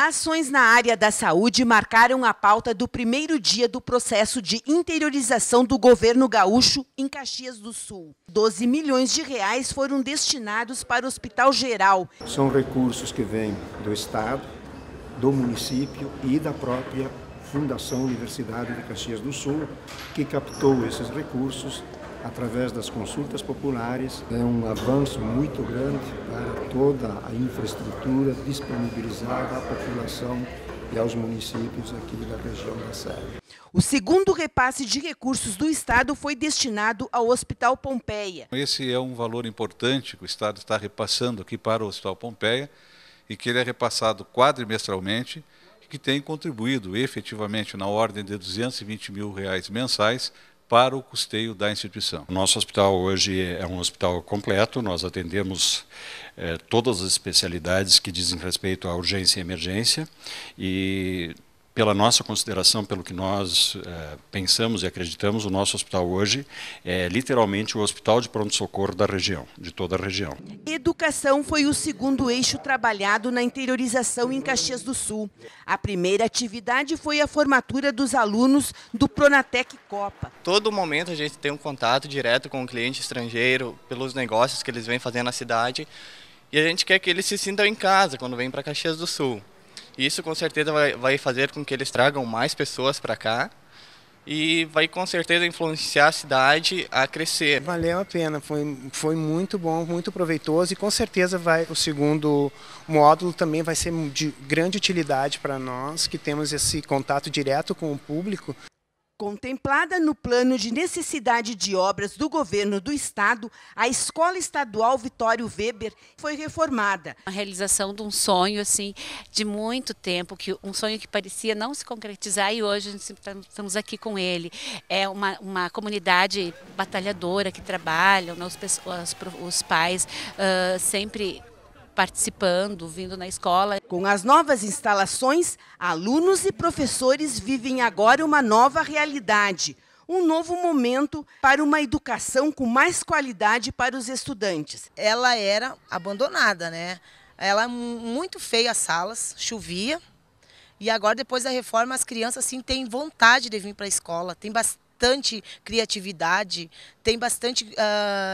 Ações na área da saúde marcaram a pauta do primeiro dia do processo de interiorização do governo gaúcho em Caxias do Sul. 12 milhões de reais foram destinados para o Hospital Geral. São recursos que vêm do Estado, do município e da própria Fundação Universidade de Caxias do Sul, que captou esses recursos através das consultas populares. É um avanço muito grande para toda a infraestrutura disponibilizada à população e aos municípios aqui da região da Serra. O segundo repasse de recursos do Estado foi destinado ao Hospital Pompeia. Esse é um valor importante que o Estado está repassando aqui para o Hospital Pompeia e que ele é repassado quadrimestralmente, que tem contribuído efetivamente na ordem de R$ 220 mil mensais para o custeio da instituição. O nosso hospital hoje é um hospital completo, nós atendemos todas as especialidades que dizem respeito à urgência e emergência e, pela nossa consideração, pelo que nós pensamos e acreditamos, o nosso hospital hoje é literalmente o hospital de pronto-socorro da região, de toda a região. Educação foi o segundo eixo trabalhado na interiorização em Caxias do Sul. A primeira atividade foi a formatura dos alunos do Pronatec Copa. Todo momento a gente tem um contato direto com o cliente estrangeiro, pelos negócios que eles vêm fazendo na cidade, e a gente quer que eles se sintam em casa quando vêm para Caxias do Sul. Isso com certeza vai fazer com que eles tragam mais pessoas para cá e vai com certeza influenciar a cidade a crescer. Valeu a pena, foi muito bom, muito proveitoso e com certeza o segundo módulo também vai ser de grande utilidade para nós que temos esse contato direto com o público. Contemplada no plano de necessidade de obras do governo do Estado, a Escola Estadual Vitório Weber foi reformada. A realização de um sonho assim, de muito tempo, um sonho que parecia não se concretizar e hoje estamos aqui com ele. É uma comunidade batalhadora que trabalha, né, os pais sempre participando, vindo na escola. Com as novas instalações, alunos e professores vivem agora uma nova realidade, um novo momento para uma educação com mais qualidade para os estudantes. Ela era abandonada, né? Ela é muito feia, as salas, chovia, e agora depois da reforma as crianças assim têm vontade de vir para a escola, tem bastante criatividade, tem bastante,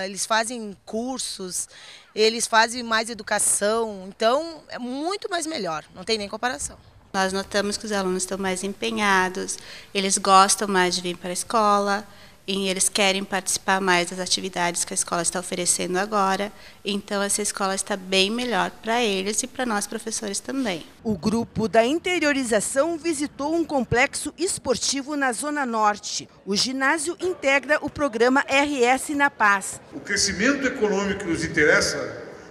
eles fazem cursos, eles fazem mais educação, então é muito mais melhor, não tem nem comparação. Nós notamos que os alunos estão mais empenhados, eles gostam mais de vir para a escola, e eles querem participar mais das atividades que a escola está oferecendo agora, então essa escola está bem melhor para eles e para nós professores também. O grupo da interiorização visitou um complexo esportivo na Zona Norte. O ginásio integra o programa RS na Paz. O crescimento econômico que nos interessa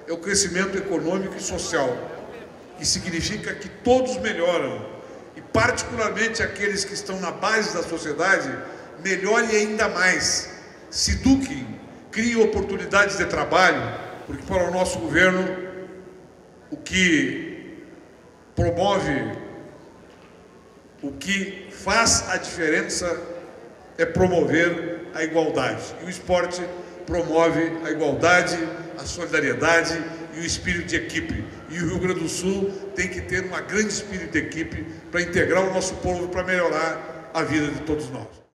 é o crescimento econômico e social, que significa que todos melhoram, e particularmente aqueles que estão na base da sociedade, melhore ainda mais, se eduquem, criem oportunidades de trabalho, porque para o nosso governo o que promove, o que faz a diferença é promover a igualdade. E o esporte promove a igualdade, a solidariedade e o espírito de equipe. E o Rio Grande do Sul tem que ter um grande espírito de equipe para integrar o nosso povo, para melhorar a vida de todos nós.